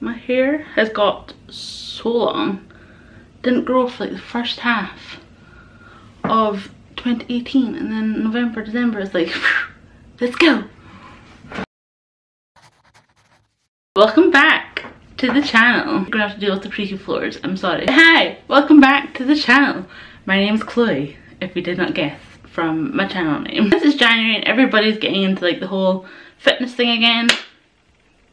My hair has got so long. Didn't grow for like the first half of 2018, and then November, December is like, let's go. Welcome back to the channel. I'm gonna have to deal with the creaky floors, I'm sorry. Hi, welcome back to the channel. My name's Chloe, if you did not guess from my channel name. This is January and everybody's getting into like the whole fitness thing again.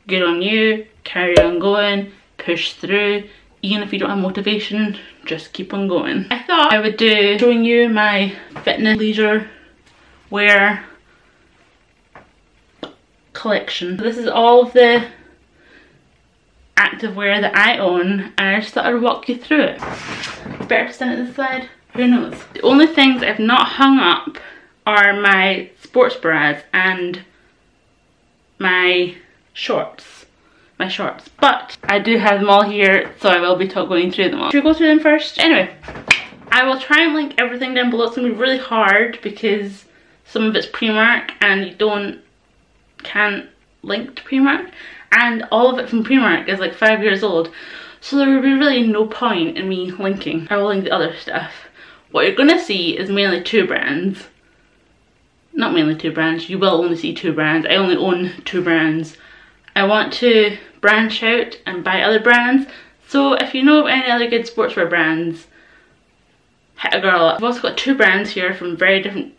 Good on you, carry on going, push through. Even if you don't have motivation, just keep on going. I thought I would do showing you my fitness leisure wear collection. This is all of the active wear that I own, and I just thought I'd walk you through it. Better stand at the side, who knows. The only things I've not hung up are my sports bras and my shorts, but I do have them all here, so I will be going through them all. Should we go through them first? Anyway, I will try and link everything down below. It's gonna be really hard because some of it's Primark and you can't link to Primark, and all of it from Primark is like 5 years old, so there would be really no point in me linking. I will link the other stuff. What you're gonna see is mainly two brands. Not mainly two brands, you will only see two brands. I only own two brands. I want to branch out and buy other brands, so if you know of any other good sportswear brands, hit a girl up. I've also got two brands here from very different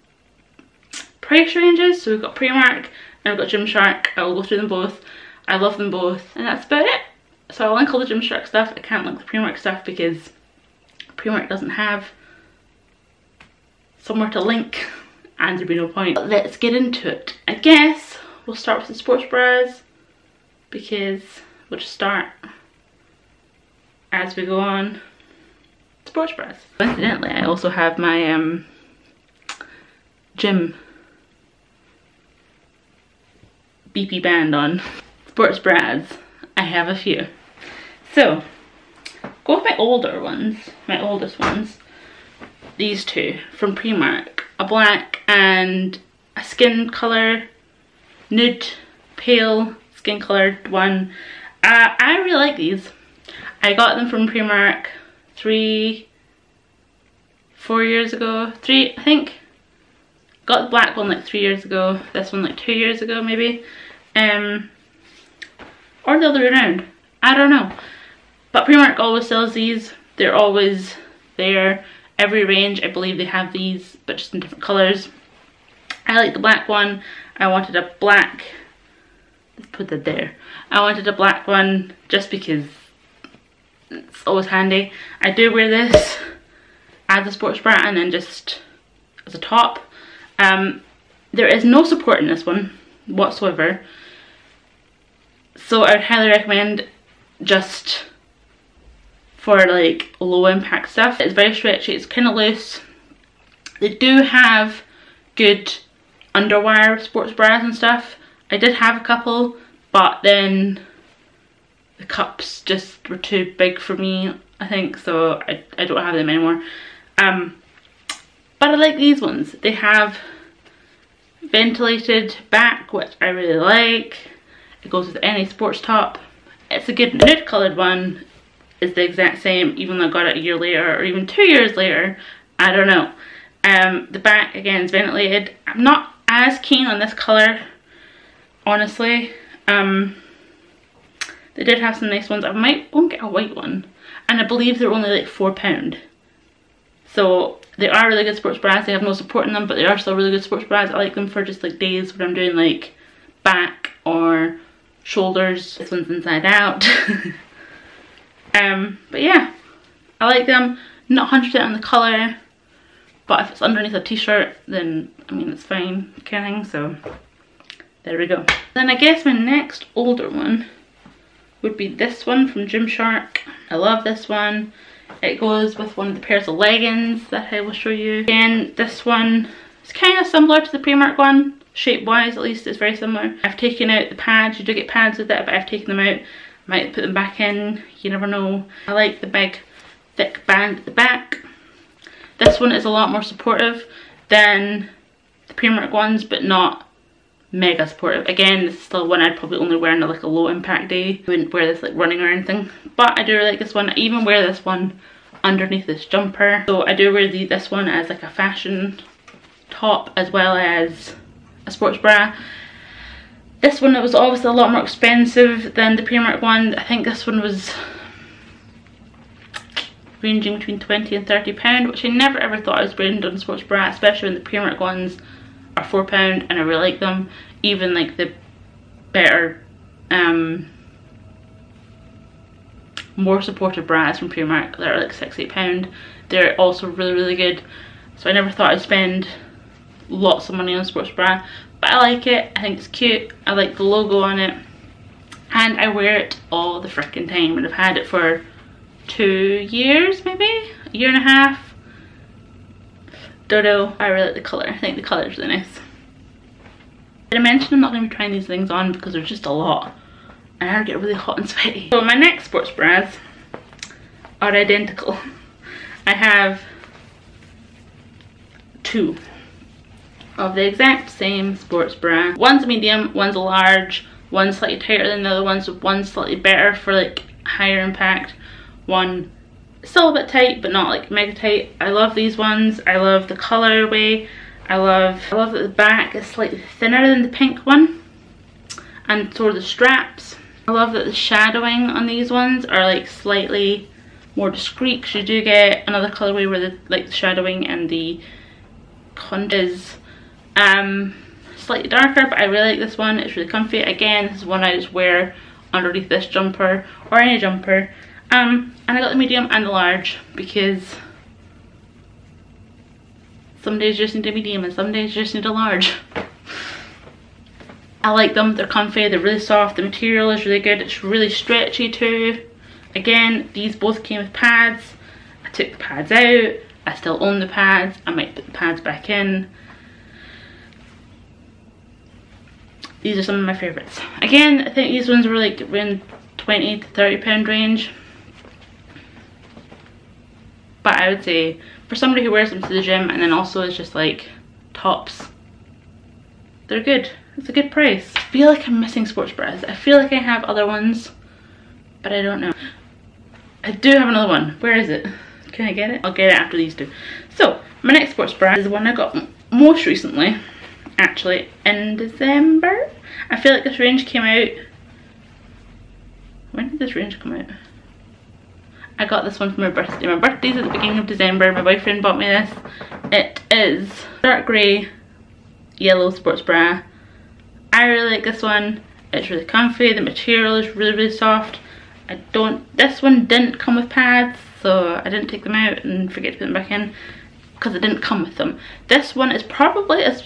price ranges, so we've got Primark and I've got Gymshark. I will go through them both. I love them both, and that's about it. So I'll link all the Gymshark stuff. I can't link the Primark stuff because Primark doesn't have somewhere to link and there'd be no point. But let's get into it. I guess we'll start with the sports bras, because we'll just start as we go on. Sports bras. Incidentally, I also have my gym BP band on. Sports bras, I have a few. So, go with my older ones, my oldest ones. These two from Primark, a black and a skin color, nude, pale, skin colored one. I really like these. I got them from Primark 4 years ago. I think. Got the black one like 3 years ago. This one like 2 years ago maybe. Or the other way around. I don't know. But Primark always sells these. They're always there. Every range I believe they have these, but just in different colours. I like the black one. I wanted a black. Let's put that there. I wanted a black one just because it's always handy. I do wear this as a sports bra and then just as a top. There is no support in this one whatsoever, so I would highly recommend just for like low impact stuff. It's very stretchy, it's kind of loose. They do have good underwire sports bras and stuff. I did have a couple, but then the cups just were too big for me, I think, so I don't have them anymore. But I like these ones. They have ventilated back, which I really like. It goes with any sports top. It's a good nude coloured one. It's the exact same, even though I got it a year later or even 2 years later. I don't know. The back, again, is ventilated. I'm not as keen on this colour, honestly. They did have some nice ones. I might go and get a white one, and I believe they're only like £4, so they are really good sports bras. They have no support in them, but they are still really good sports bras. I like them for just like days when I'm doing like back or shoulders. This one's inside out. But yeah, I like them. Not 100% on the colour, but if it's underneath a t-shirt, then I mean, it's fine kind of thing, so there we go. Then I guess my next older one would be this one from Gymshark. I love this one. It goes with one of the pairs of leggings that I will show you. Again, this one is kind of similar to the Primark one. Shape-wise, at least, it's very similar. I've taken out the pads. You do get pads with it, but I've taken them out. Might put them back in. You never know. I like the big, thick band at the back. This one is a lot more supportive than the Primark ones, but not mega supportive. Again, this is still one I'd probably only wear on like a low impact day. I wouldn't wear this like running or anything, but I do really like this one. I even wear this one underneath this jumper. So I do wear this one as like a fashion top as well as a sports bra. This one, it was obviously a lot more expensive than the Primark one. I think this one was ranging between £20 and £30, which I never ever thought I was wearing on a sports bra, especially when the Primark ones are £4 and I really like them. Even like the better, more supportive bras from Primark that are like £6, £8, they're also really good. So I never thought I'd spend lots of money on a sports bra, but I like it. I think it's cute. I like the logo on it, and I wear it all the freaking time, and I've had it for 2 years, maybe a year and a half, don't know. I really like the color. I think the color is really nice. Did I mention I'm not going to be trying these things on because there's just a lot and I get really hot and sweaty. So my next sports bras are identical. I have two of the exact same sports bra. One's a medium, one's a large, one's slightly tighter than the other one, so one's slightly better for like higher impact. One still a bit tight, but not like mega tight. I love these ones. I love the colorway. I love that the back is slightly thinner than the pink one, and so are the straps. I love that the shadowing on these ones are like slightly more discreet, because you do get another colorway where the like the shadowing and the contour is slightly darker, but I really like this one. It's really comfy. Again, this is one I just wear underneath this jumper or any jumper. And I got the medium and the large because some days you just need a medium and some days you just need a large. I like them. They're comfy, they're really soft, the material is really good, it's really stretchy too. Again, these both came with pads. I took the pads out. I still own the pads. I might put the pads back in. These are some of my favorites. Again, I think these ones were like in £20 to £30 range. But I would say for somebody who wears them to the gym and then also is just like tops, they're good. It's a good price. I feel like I'm missing sports bras. I feel like I have other ones, but I don't know. I do have another one. Where is it? Can I get it? I'll get it after these two. So my next sports bra is the one I got most recently, actually in December. I feel like this range came out. When did this range come out? I got this one for my birthday. My birthday's at the beginning of December. My boyfriend bought me this. It is dark grey, yellow sports bra. I really like this one. It's really comfy. The material is really soft. This one didn't come with pads, so I didn't take them out and forget to put them back in because it didn't come with them. This one is probably as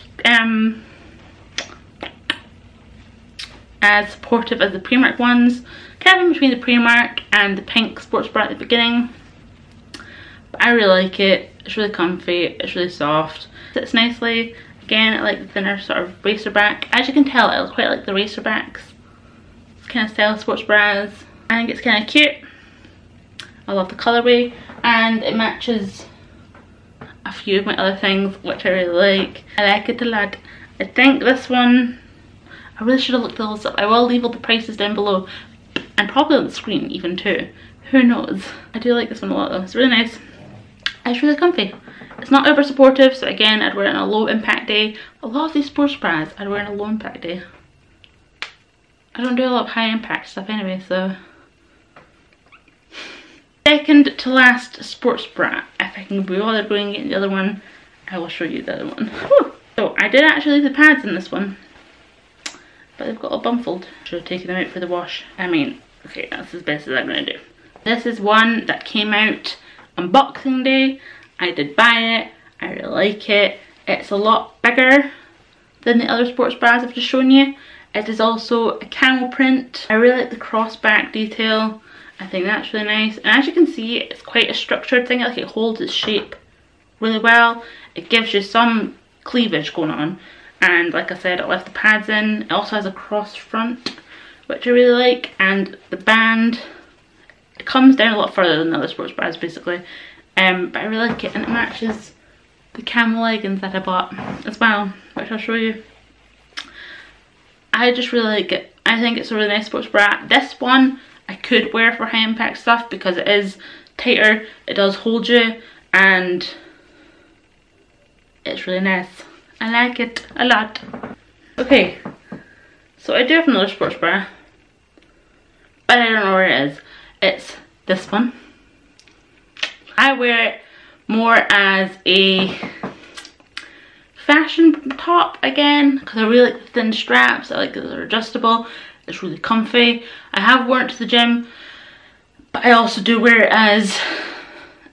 supportive as the Primark ones. Kind of in between the Primark and the pink sports bra at the beginning. But I really like it. It's really comfy. It's really soft. Sits nicely. Again, I like the thinner sort of racer back. As you can tell, I quite like the racer backs. It's kind of style of sports bras. I think it's kind of cute. I love the colorway, and it matches a few of my other things, which I really like. I like it a lot. I think this one, I really should have looked those up. I will leave all the prices down below and probably on the screen even too. Who knows? I do like this one a lot though. It's really nice. It's really comfy. It's not over supportive, so again, I'd wear it on a low impact day. A lot of these sports bras I'd wear on a low impact day. I don't do a lot of high impact stuff anyway, so. Second to last sports bra. If I can be bothered going and getting the other one, I will show you the other one. Whew. So I did actually leave the pads in this one, but they've got all bumfled. Should have taken them out for the wash. I mean, okay, that's as best as I'm gonna do. This is one that came out on Boxing Day. I did buy it. I really like it. It's a lot bigger than the other sports bras I've just shown you. It is also a camel print. I really like the cross back detail. I think that's really nice. And as you can see, it's quite a structured thing. Like, it holds its shape really well. It gives you some cleavage going on. And like I said, I left the pads in. It also has a cross front, which I really like, and the band, it comes down a lot further than the other sports bras basically, but I really like it, and it matches the camel leggings that I bought as well, which I'll show you. I just really like it. I think it's a really nice sports bra. This one I could wear for high impact stuff because it is tighter, it does hold you, and it's really nice. I like it a lot. Okay, so I do have another sports bra, but I don't know where it is. It's this one. I wear it more as a fashion top again because I really like the thin straps. I like that they're adjustable. It's really comfy. I have worn it to the gym, but I also do wear it as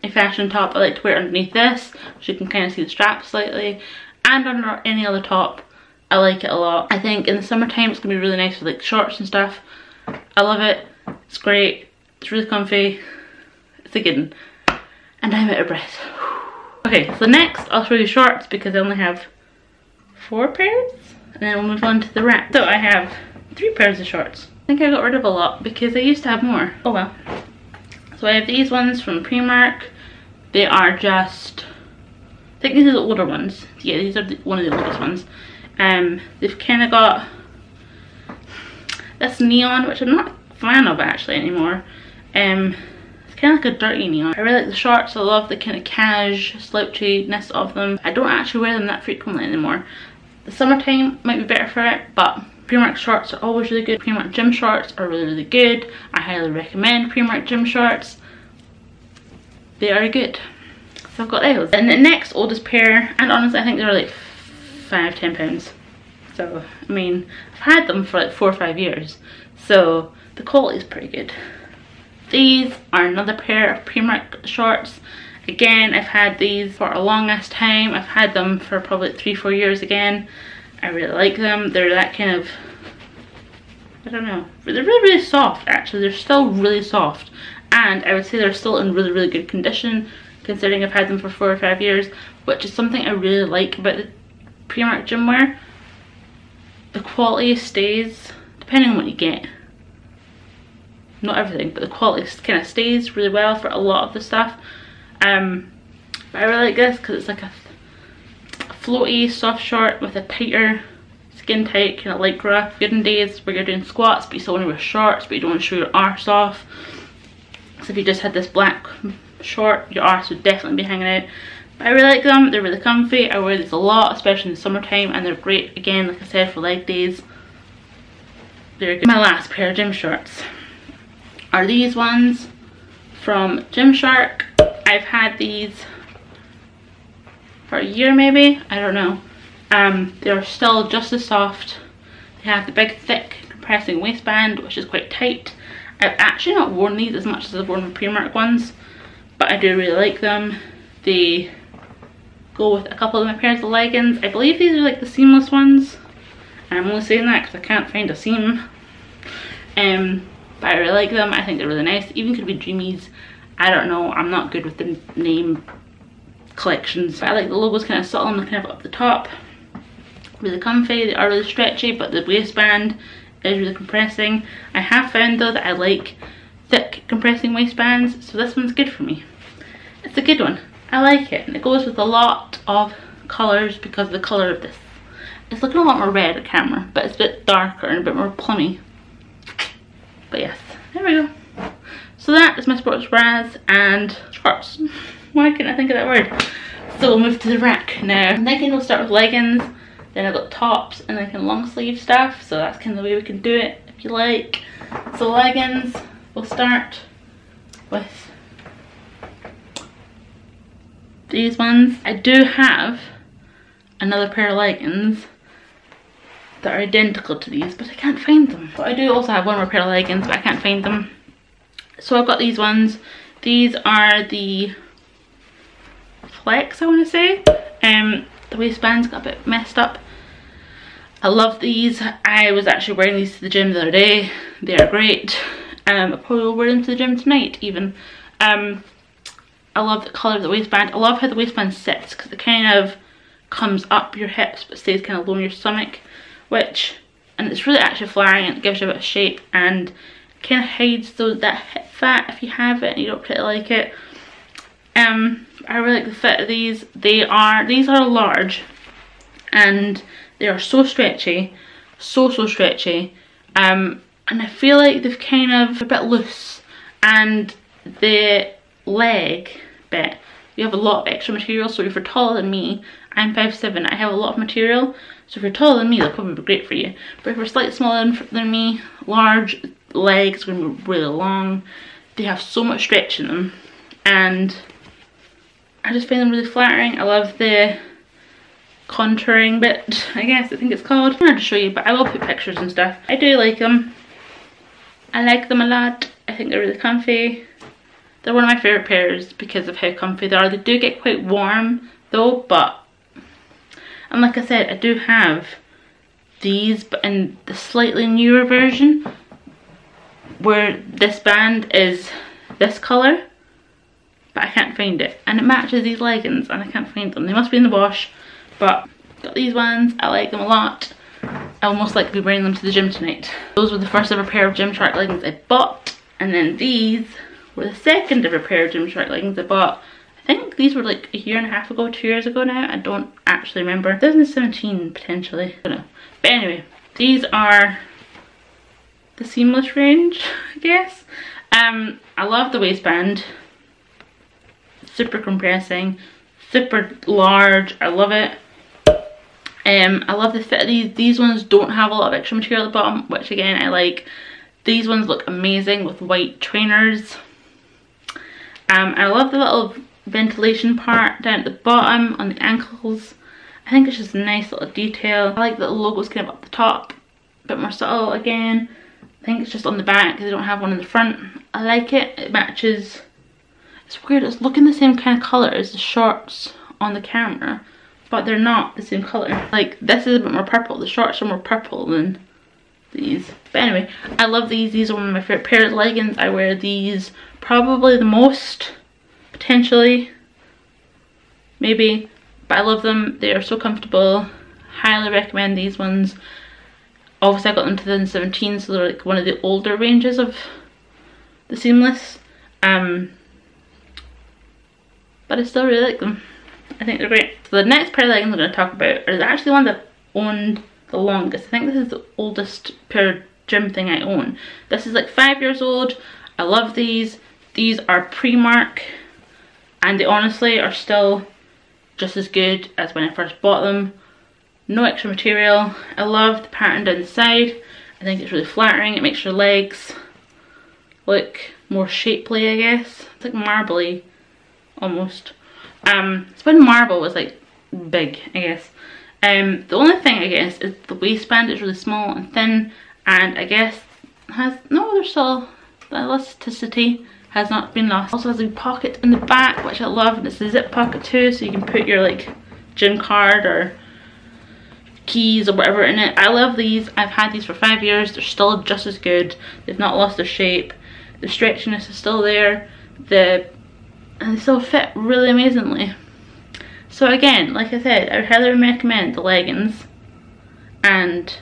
a fashion top. I like to wear it underneath this so you can kind of see the straps slightly, and under any other top. I like it a lot. I think in the summertime it's gonna be really nice with like shorts and stuff. I love it. It's great. It's really comfy. It's a good one. And I'm out of breath. Okay, so next I'll show you shorts because I only have 4 pairs, and then we'll move on to the rack. So I have 3 pairs of shorts. I think I got rid of a lot because I used to have more. Oh well. So I have these ones from Primark. They are just, I think these are the older ones. Yeah, these are one of the oldest ones. They've kind of got this neon, which I'm not a fan of actually anymore. It's kind of like a dirty neon. I really like the shorts. I love the kind of cash slouchiness of them. I don't actually wear them that frequently anymore. The summertime might be better for it, but Primark shorts are always really good. Primark gym shorts are really, really good. I highly recommend Primark gym shorts. They are good. So I've got those. And the next oldest pair, and honestly I think they're like £5–10, so I mean I've had them for like 4 or 5 years, so the quality is pretty good. These are another pair of Primark shorts. Again, I've had these for a long ass time. I've had them for probably 3–4 years again. I really like them. They're that kind of, I don't know, they're really, really soft actually. They're still really soft, and I would say they're still in really, really good condition considering I've had them for 4 or 5 years, which is something I really like about the Primark gym wear. The quality stays, depending on what you get, not everything, but the quality kind of stays really well for a lot of the stuff. But I really like this because it's like a floaty soft short with a tighter skin tight kind of lycra. Good in days where you're doing squats but you still want to wear shorts but you don't want to show your arse off, so if you just had this black short your arse would definitely be hanging out. But I really like them. They're really comfy. I wear these a lot, especially in the summertime, and they're great again, like I said, for leg days. They're good. My last pair of gym shorts are these ones from Gymshark. I've had these for a year maybe, I don't know. They're still just as soft. They have the big thick compressing waistband which is quite tight. I've actually not worn these as much as I've worn the Primark ones, but I do really like them. They go with a couple of my pairs of leggings. I believe these are like the seamless ones. I'm only saying that because I can't find a seam. But I really like them. I think they're really nice. Even could be Dreamies. I don't know. I'm not good with the name collections. But I like the logos kind of subtle and they're kind of up the top. Really comfy. They are really stretchy, but the waistband is really compressing. I have found though that I like thick compressing waistbands, so this one's good for me. It's a good one. I like it, and it goes with a lot of colours because of the colour of this. It's looking a lot more red at camera, but it's a bit darker and a bit more plummy. But yes, there we go. So that is my sports bras and shorts. Why couldn't I think of that word? So we'll move to the rack now. I'm thinking we'll start with leggings, then I've got tops, and then can long sleeve stuff, so that's kind of the way we can do it if you like. So leggings, we'll start with these ones. I do have another pair of leggings that are identical to these, but I can't find them. But I do also have one more pair of leggings, but I can't find them. So I've got these ones. These are the flex, I want to say. The waistband's got a bit messed up. I love these. I was actually wearing these to the gym the other day. They are great. I probably will wear them to the gym tonight even. I love the colour of the waistband. I love how the waistband sits because it kind of comes up your hips but stays kind of low in your stomach, which, and it's really actually flattering, and it gives you a bit of shape and kind of hides that hip fat if you have it and you don't particularly like it. I really like the fit of these. These are large and they are so stretchy. so stretchy, and I feel like they've kind of a bit loose, and the leg bit, you have a lot of extra material. So if you're taller than me, I'm 5'7", I have a lot of material, so if you're taller than me, they'll probably be great for you. But if you're slightly smaller than me, large legs, going to be really long, they have so much stretch in them, and I just find them really flattering. I love the contouring bit, I guess I think it's called. I'm not to show you, but I will put pictures and stuff. I do like them. I like them a lot. I think they're really comfy. They're one of my favourite pairs because of how comfy they are. They do get quite warm though, but, and like I said, I do have these, but in the slightly newer version where this band is this colour, but I can't find it, and it matches these leggings and I can't find them. They must be in the wash. But got these ones, I like them a lot. I almost like to be wearing them to the gym tonight. Those were the first ever pair of Gymshark leggings I bought, and then these were the second ever pair of Gymshark leggings I bought. I think these were like a year and a half ago, 2 years ago now, I don't actually remember. 2017 potentially, I don't know. But anyway, these are the seamless range, I guess. I love the waistband, super compressing, super large, I love it. I love the fit of these. These ones don't have a lot of extra material at the bottom, which again I like. These ones look amazing with white trainers. I love the little ventilation part down at the bottom on the ankles. I think it's just a nice little detail. I like that the logo's kind of up the top, a bit more subtle again. I think it's just on the back, they don't have one in the front. I like it, it matches. It's weird, it's looking the same kind of colour as the shorts on the camera, but they're not the same colour. Like, this is a bit more purple, the shorts are more purple than these. But anyway, I love these are one of my favourite pairs of leggings. I wear these probably the most, potentially, maybe, but I love them, they are so comfortable. Highly recommend these ones. Obviously I got them in 2017, so they're like one of the older ranges of the seamless. But I still really like them. I think they're great. So the next pair of leggings I'm going to talk about are actually the ones I've owned the longest. I think this is the oldest pair of gym thing I own. This is like 5 years old. I love these. These are Primark, and they honestly are still just as good as when I first bought them. No extra material. I love the pattern down the side. I think it's really flattering. It makes your legs look more shapely, I guess. It's like marbly. Almost. It's when marble was like big, I guess. The only thing I guess is the waistband is really small and thin, and I guess has no other still the elasticity has not been lost. Also has a pocket in the back, which I love, and it's a zip pocket too, so you can put your like gym card or keys or whatever in it. I love these. I've had these for 5 years. They're still just as good. They've not lost their shape. The stretchiness is still there. And they still fit really amazingly. So again, like I said, I would highly recommend the leggings and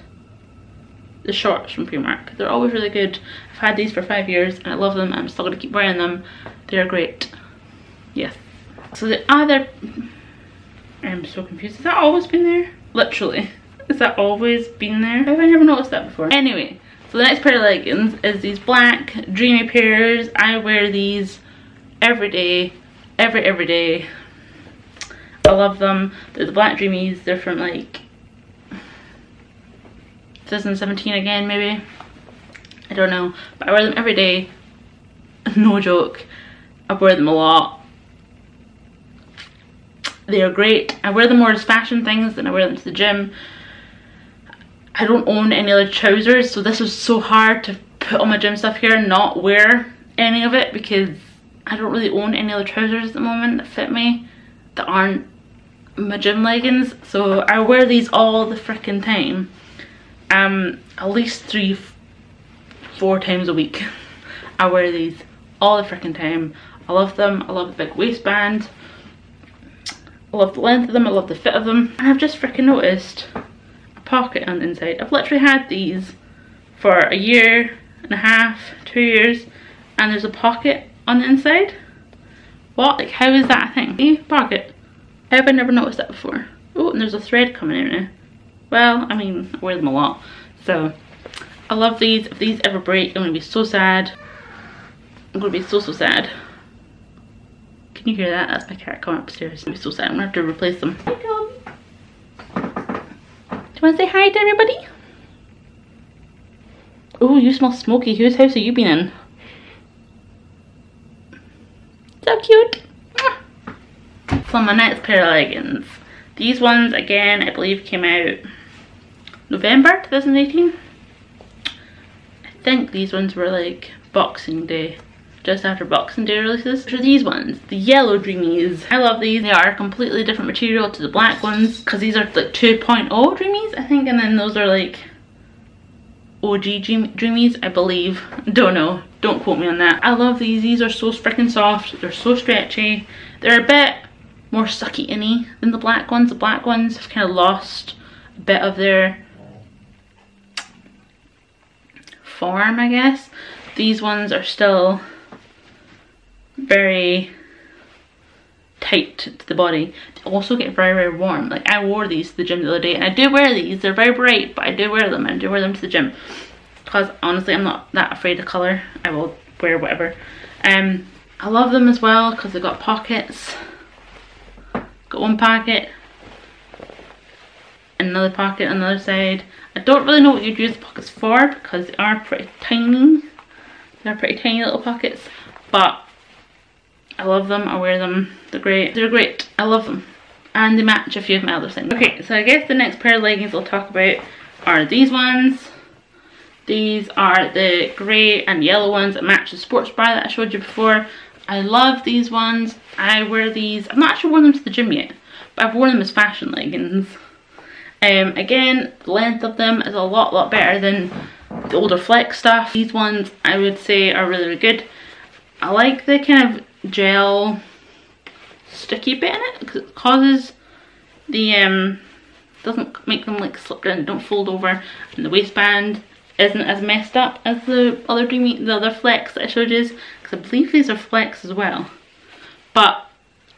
the shorts from Primark. They're always really good. I've had these for 5 years and I love them. I'm still going to keep wearing them. They're great. Yes. So the other... I'm so confused. Has that always been there? Literally. Has that always been there? Have I never noticed that before? Anyway, so the next pair of leggings is these black dreamy pairs. I wear these every day, every day. I love them. They're the black dreamies. They're from like 2017 again, maybe, I don't know, but I wear them every day, no joke. I wear them a lot. They are great. I wear them more as fashion things than I wear them to the gym. I don't own any other trousers, so this was so hard to put on my gym stuff here and not wear any of it, because I don't really own any other trousers at the moment that fit me, that aren't my gym leggings, so I wear these all the frickin' time. At least 3-4 times a week. I wear these all the frickin' time. I love them. I love the big waistband. I love the length of them. I love the fit of them. And I've just frickin' noticed a pocket on the inside. I've literally had these for a year and a half, 2 years, and there's a pocket on the inside. What? Like, how is that a thing? See? Pocket. How have I never noticed that before? Oh, and there's a thread coming out now. Well, I mean, I wear them a lot. So I love these. If these ever break, I'm gonna be so sad. I'm gonna be so sad. Can you hear that? That's my cat coming upstairs. I'm gonna be so sad. I'm gonna have to replace them. Hi, Tommy. Do you wanna say hi to everybody? Oh, you smell smoky. Whose house have you been in? So cute. So my next pair of leggings. These ones again, I believe came out November 2018. I think these ones were like Boxing Day, just after Boxing Day releases. Which are these ones, the yellow Dreamies. I love these. They are a completely different material to the black ones because these are like 2.0 Dreamies, I think, and then those are like OG Dreamies, I believe. Don't know. Don't quote me on that. I love these. These are so freaking soft. They're so stretchy. They're a bit more sucky-inny than the black ones. The black ones have kind of lost a bit of their form, I guess. These ones are still very tight to the body. They also get very, very warm. Like, I wore these to the gym the other day, and I do wear these. They're very bright, but I do wear them. I do wear them to the gym because honestly, I'm not that afraid of color. I will wear whatever. I love them as well because they've got pockets. Got one pocket, another pocket on the other side. I don't really know what you'd use the pockets for because they are pretty tiny. They're pretty tiny little pockets, but I love them. I wear them. They're great. They're great. I love them. And they match a few of my other things. Okay, so I guess the next pair of leggings I'll talk about are these ones. These are the grey and yellow ones that match the sports bra that I showed you before. I love these ones. I wear these. I've not actually worn them to the gym yet, but I've worn them as fashion leggings. Again, the length of them is a lot better than the older Flex stuff. These ones I would say are really, really good. I like the kind of gel sticky bit in it because it causes the doesn't make them like slip down, don't fold over, and the waistband isn't as messed up as the other Dreamy, the other Flex that I showed you, because I believe these are Flex as well. But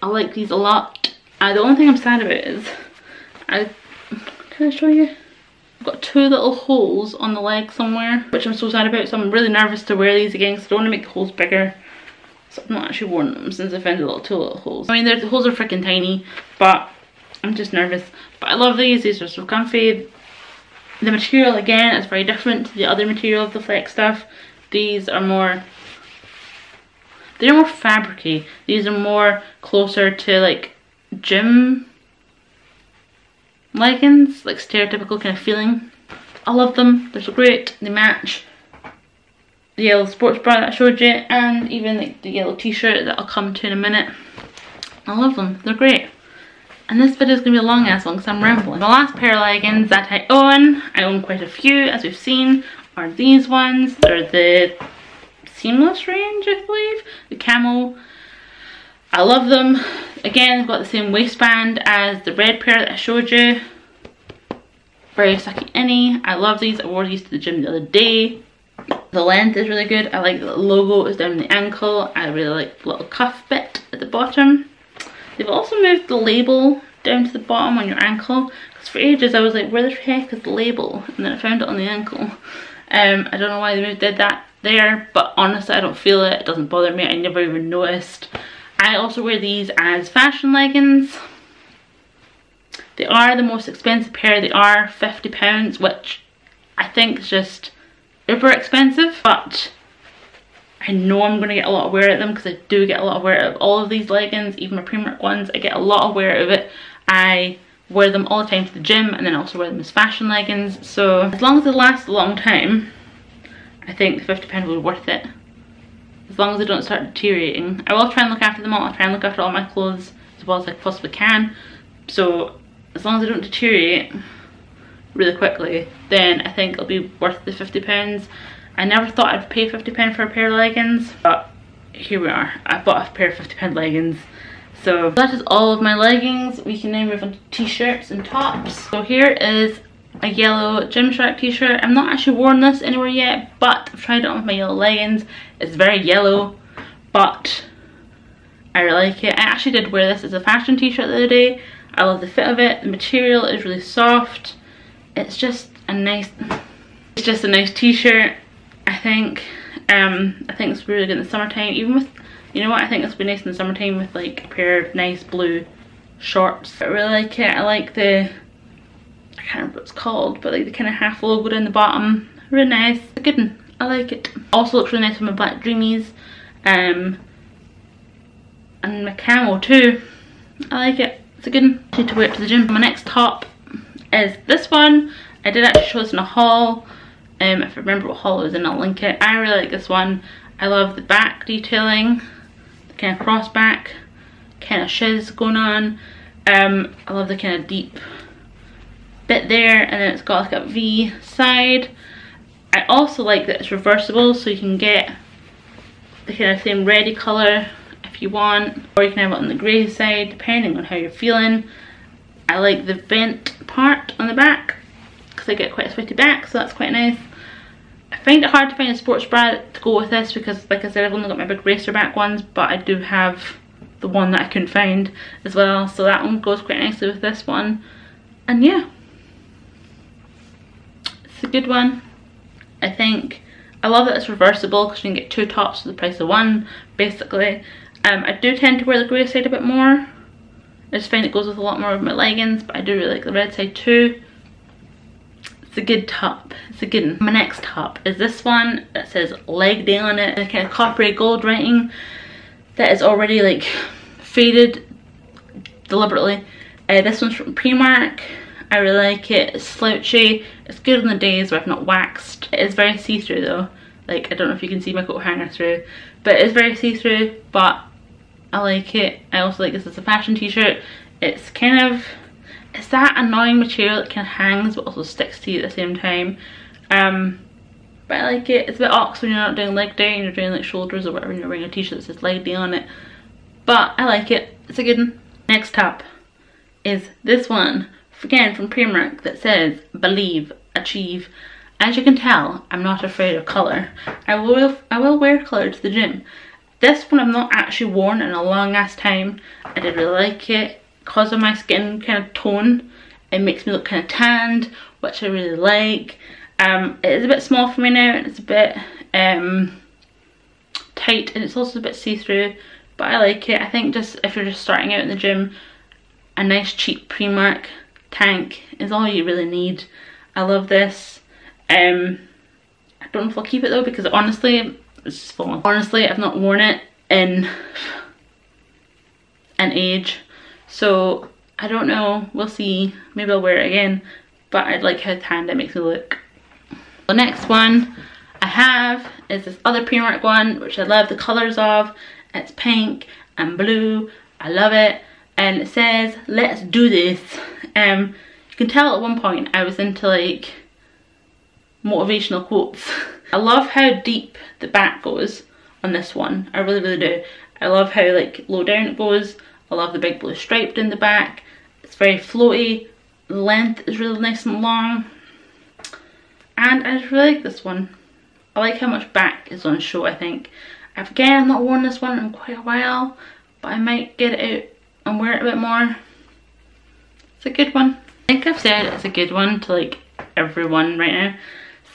I like these a lot. The only thing I'm sad about is can I show you? I've got two little holes on the leg somewhere, which I'm so sad about. So I'm really nervous to wear these again because I don't want to make the holes bigger. So I've not actually worn them since I found the two little holes. I mean, the holes are freaking tiny, but I'm just nervous. But I love these. These are so comfy. The material again is very different to the other material of the Flex stuff. These are more, they're more fabricy. These are more closer to like gym leggings, like stereotypical kind of feeling. I love them. They're so great. They match the yellow sports bra that I showed you, and even like the yellow t-shirt that I'll come to in a minute. I love them. They're great. And this video is going to be a long ass one because I'm rambling. The last pair of leggings that I own quite a few as we've seen, are these ones. They're the seamless range, I believe, the camel. I love them. Again, they've got the same waistband as the red pair that I showed you. Very sucky innie. I love these. I wore these to the gym the other day. The length is really good. I like that the logo is down the ankle. I really like the little cuff bit at the bottom. They've also moved the label down to the bottom on your ankle, because for ages I was like, where the heck is the label? And then I found it on the ankle. I don't know why they did that there, but honestly I don't feel it. It doesn't bother me. I never even noticed. I also wear these as fashion leggings. They are the most expensive pair. They are £50, which I think is just super expensive, but I know I'm going to get a lot of wear out of them because I do get a lot of wear out of all of these leggings, even my Primark ones. I get a lot of wear out of it. I wear them all the time to the gym, and then also wear them as fashion leggings. So as long as they last a long time, I think the £50 was worth it. As long as they don't start deteriorating. I will try and look after them all. I'll try and look after all my clothes as well as I possibly can. So as long as they don't deteriorate really quickly, then I think it'll be worth the £50. I never thought I'd pay £50 for a pair of leggings, but here we are. I bought a pair of £50 leggings. So that is all of my leggings. We can now move on to t-shirts and tops. So here is a yellow Gymshark t-shirt. I've not actually worn this anywhere yet, but I've tried it on with my yellow leggings. It's very yellow, but I really like it. I actually did wear this as a fashion t-shirt the other day. I love the fit of it. The material is really soft. It's just a nice, It's just a nice t-shirt, I think. I think it's really good in the summertime. Even with, you know what, I think this would be nice in the summertime with like a pair of nice blue shorts. I really like it. I like the, I can't remember what it's called, but like the kind of half logo down the bottom. Really nice. A good one. I like it. Also looks really nice with my black dreamies. And my camo too. I like it. It's a good one. I need to wear it to the gym. My next top is this one. I did actually show this in a haul. If I remember what haul it was in, I'll link it. I really like this one. I love the back detailing, the kind of cross back, kind of shiz going on. I love the kind of deep bit there, and then it's got like a V side. I also like that it's reversible, so you can get the kind of same reddy colour if you want, or you can have it on the grey side depending on how you're feeling. I like the vent part on the back because I get quite a sweaty back, so that's quite nice. I find it hard to find a sports bra to go with this because, like I said, I've only got my big racer back ones, but I do have the one that I couldn't find as well, so that one goes quite nicely with this one. And yeah, it's a good one, I think. I love that it's reversible because you can get two tops for the price of one, basically. I do tend to wear the grey side a bit more. I just find it goes with a lot more of my leggings, but I do really like the red side too. It's a good top. It's a good one. My next top is this one that says leg day on it. A kind of coppery gold writing that is already like faded deliberately. This one's from Primark. I really like it. It's slouchy. It's good on the days where I've not waxed. It is very see-through though. Like, I don't know if you can see my coat hanger through, but it's very see-through, but I like it. I also like this as a fashion t-shirt. It's kind of, it's that annoying material that kind of hangs but also sticks to you at the same time. But I like it. It's a bit ox when you're not doing leg day and you're doing like shoulders or whatever and you're wearing a t-shirt that says leg day on it. But I like it. It's a good one. Next up is this one, again from Primark, that says believe, achieve. As you can tell, I'm not afraid of colour. I will wear colour to the gym. This one I've not actually worn in a long ass time. I did really like it. Because of my skin kind of tone, it makes me look kind of tanned, which I really like. It is a bit small for me now, and it's a bit tight, and it's also a bit see-through, but I like it. I think just if you're just starting out in the gym, a nice cheap Primark tank is all you really need. I love this. I don't know if I'll keep it though, because honestly, it's just fallen. Honestly, I've not worn it in an age, so I don't know. We'll see. Maybe I'll wear it again, but I like how tanned it makes me look. The next one I have is this other Primark one, which I love the colours of. It's pink and blue. I love it, and it says "Let's do this." You can tell at one point I was into like motivational quotes. I love how deep the back goes on this one. I really, really do. I love how like low down it goes. I love the big blue stripe down the back. It's very floaty. The length is really nice and long. And I just really like this one. I like how much back is on show, I think. I've not worn this one in quite a while, but I might get it out and wear it a bit more. It's a good one. I think I've said it's a good one to like everyone right now.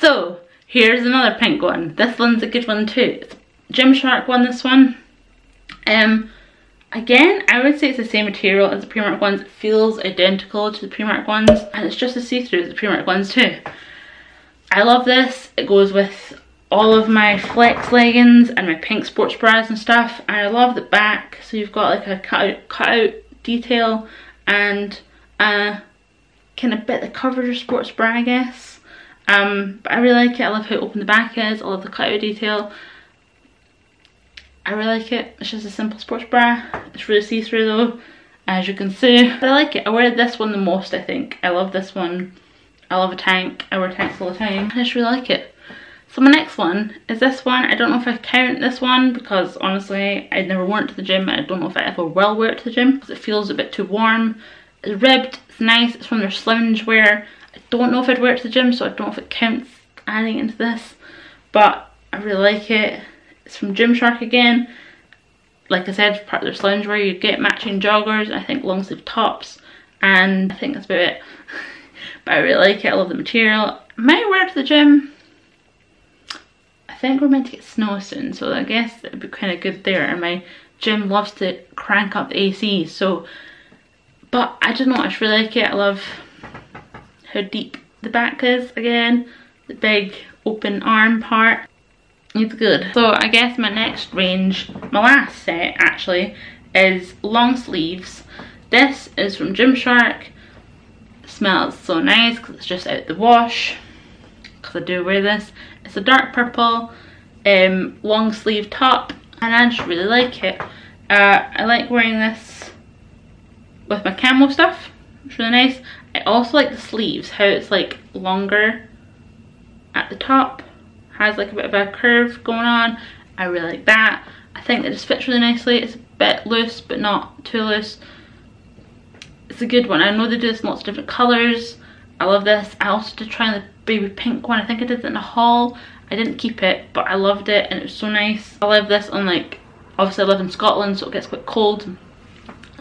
So here's another pink one. This one's a good one too. It's a Gymshark one, this one. Again, I would say it's the same material as the Primark ones. It feels identical to the Primark ones, and it's just as see-through as the Primark ones too. I love this. It goes with all of my flex leggings and my pink sports bras and stuff, and I love the back, so you've got like a cut out detail and kind of bit that covers your sports bra, I guess. But I really like it. I love how open the back is. I love the cutout detail. I really like it. It's just a simple sports bra. It's really see-through though, as you can see. But I like it. I wear this one the most, I think. I love this one. I love a tank. I wear tanks all the time. I just really like it. So my next one is this one. I don't know if I count this one because honestly, I'd never worn it to the gym, and I don't know if I ever will wear it to the gym because it feels a bit too warm. It's ribbed. It's nice. It's from their Sloughwear. I don't know if I'd wear it to the gym, so I don't know if it counts adding into this, but I really like it. It's from Gymshark again. Like I said, part of their Sloughwear. You get matching joggers, I think long sleeve tops, and I think that's about it. But I really like it. I love the material. I might wear it to the gym. I think we're meant to get snow soon, so I guess it would be kind of good there. And my gym loves to crank up the AC, so... But I don't know, I just really like it. I love how deep the back is again. The big open arm part. It's good. So I guess my next range, my last set actually, is long sleeves. This is from Gymshark. It smells so nice because it's just out the wash. Because I do wear this. It's a dark purple long sleeve top and I just really like it. I like wearing this with my camo stuff. It's really nice. I also like the sleeves, how it's like longer at the top, has like a bit of a curve going on. I really like that. I think it just fits really nicely. It's a bit loose but not too loose. It's a good one. I know they do this in lots of different colours. I love this. I also did try the baby pink one. I think I did it in a haul. I didn't keep it but I loved it and it was so nice. I love this on like, obviously I live in Scotland so it gets quite cold,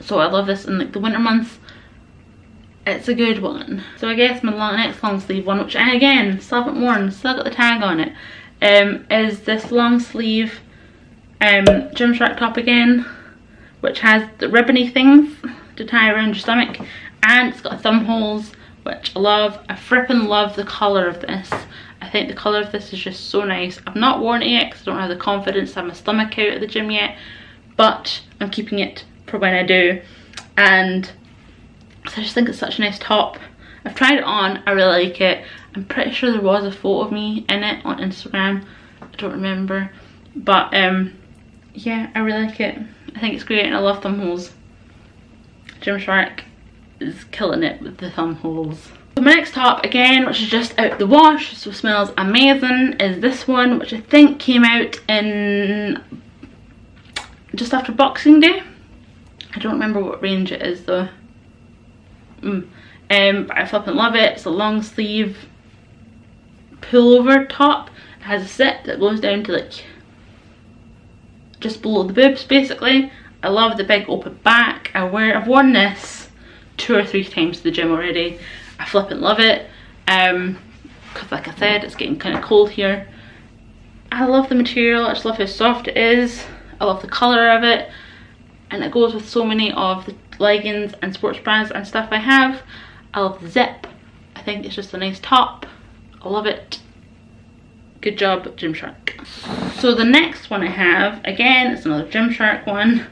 so I love this in like the winter months. It's a good one. So I guess my next long sleeve one, which I again still haven't worn, still got the tag on it, is this long sleeve Gymshark top again, which has the ribbony things to tie around your stomach, and it's got thumb holes, which I love. I frippin' love the colour of this. I think the colour of this is just so nice. I've not worn it yet because I don't have the confidence to have my stomach out at the gym yet, but I'm keeping it for when I do. And I just think it's such a nice top. I've tried it on, I really like it. I'm pretty sure there was a photo of me in it on Instagram, I don't remember, but yeah, I really like it. I think it's great and I love thumb holes. Gymshark is killing it with the thumb holes. So my next top again, which is just out the wash, so smells amazing, is this one, which I think came out in just after Boxing Day. I don't remember what range it is though. But I flippin' love it. It's a long sleeve pullover top. It has a zip that goes down to like just below the boobs basically. I love the big open back. I've worn this 2 or 3 times to the gym already. I flippin' love it. Cause like I said, it's getting kind of cold here. I love the material. I just love how soft it is. I love the colour of it, and it goes with so many of the leggings and sports bras and stuff I have. I love the zip. I think it's just a nice top. I love it. Good job, Gymshark. So the next one I have, again, it's another Gymshark one,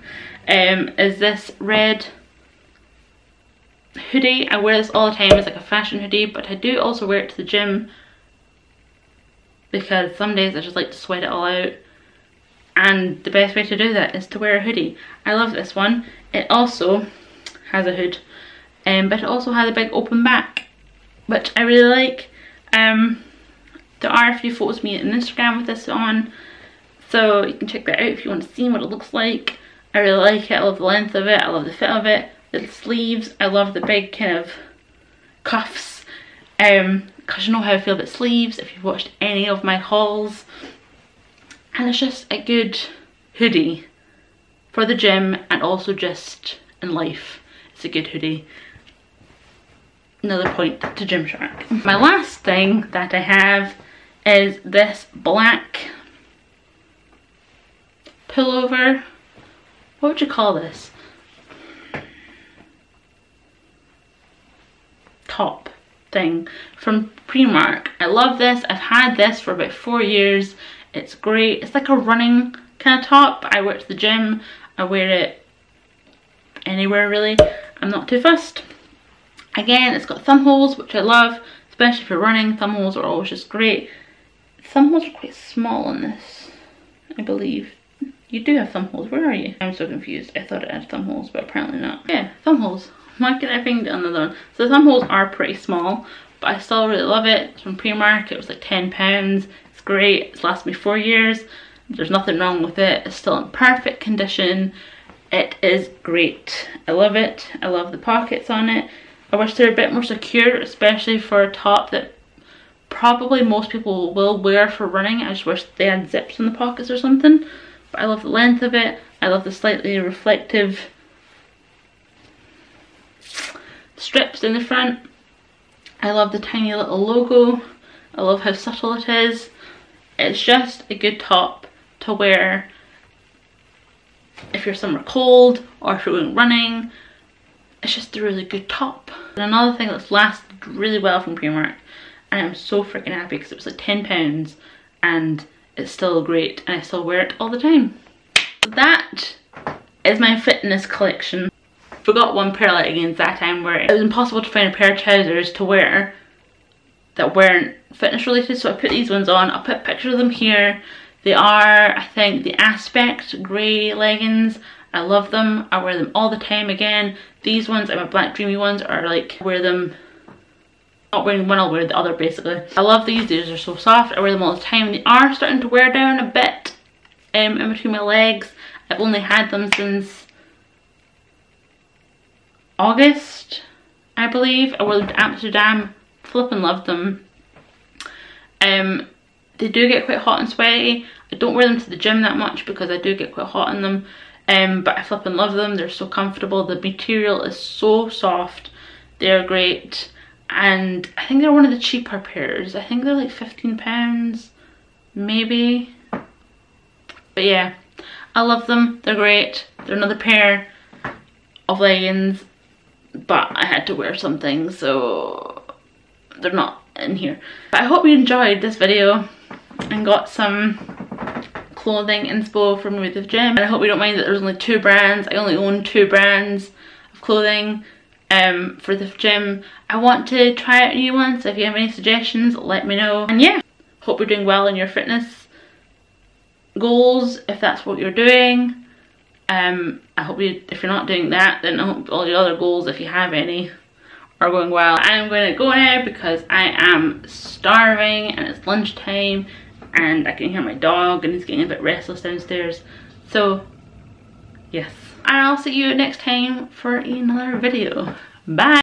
is this red hoodie. I wear this all the time. It's like a fashion hoodie, but I do also wear it to the gym because some days I just like to sweat it all out. And the best way to do that is to wear a hoodie. I love this one. It also has a hood, but it also has a big open back, which I really like. There are a few photos of me on Instagram with this on, so you can check that out if you want to see what it looks like. I really like it. I love the length of it. I love the fit of it. The sleeves. I love the big kind of cuffs, because you know how I feel about sleeves if you've watched any of my hauls. And it's just a good hoodie for the gym and also just in life. It's a good hoodie. Another point to Gymshark. My last thing that I have is this black pullover. What would you call this? Top thing from Primark. I love this. I've had this for about 4 years. It's great. It's like a running kind of top. I wear it to the gym. I wear it anywhere really. I'm not too fussed. Again, it's got thumb holes, which I love, especially if you're running. Thumb holes are always just great. Thumb holes are quite small on this, I believe. You do have thumb holes. Where are you? I'm so confused. I thought it had thumb holes, but apparently not. Yeah, thumb holes. Why can't I find another one? So the thumb holes are pretty small, but I still really love it. It's from Primark. It was like £10. Great. It's lasted me 4 years. There's nothing wrong with it. It's still in perfect condition. It is great. I love it. I love the pockets on it. I wish they were a bit more secure, especially for a top that probably most people will wear for running. I just wish they had zips in the pockets or something. But I love the length of it. I love the slightly reflective strips in the front. I love the tiny little logo. I love how subtle it is. It's just a good top to wear if you're somewhere cold or if you're going running. It's just a really good top. And another thing that's lasted really well from Primark, and I'm so freaking happy because it was like £10 and it's still great and I still wear it all the time. So that is my fitness collection. Forgot one pair of leggings that time where it was impossible to find a pair of trousers to wear that weren't fitness related, so I put these ones on. I'll put pictures of them here. They are, I think, the Aspect grey leggings. I love them. I wear them all the time again. These ones and my black dreamy ones are like, wear them, not wearing one, I'll wear the other basically. I love these are so soft. I wear them all the time. They are starting to wear down a bit in between my legs. I've only had them since August, I believe. I wore them to Amsterdam, flippin' loved them. They do get quite hot and sweaty. I don't wear them to the gym that much because I do get quite hot in them, but I flippin' love them. They're so comfortable. The material is so soft. They're great, and I think they're one of the cheaper pairs. I think they're like £15 maybe, but yeah, I love them. They're great. They're another pair of leggings, but I had to wear something, so they're not in here. But I hope you enjoyed this video and got some clothing inspo from me with the gym. And I hope you don't mind that there's only two brands. I only own two brands of clothing for the gym. I want to try out new ones, so if you have any suggestions, let me know. And yeah, hope you're doing well in your fitness goals, if that's what you're doing. I hope you, if you're not doing that, then I hope all your other goals, if you have any, are going well. I'm going to go now because I am starving and it's lunchtime and I can hear my dog and he's getting a bit restless downstairs. So yes, I'll see you next time for another video. Bye!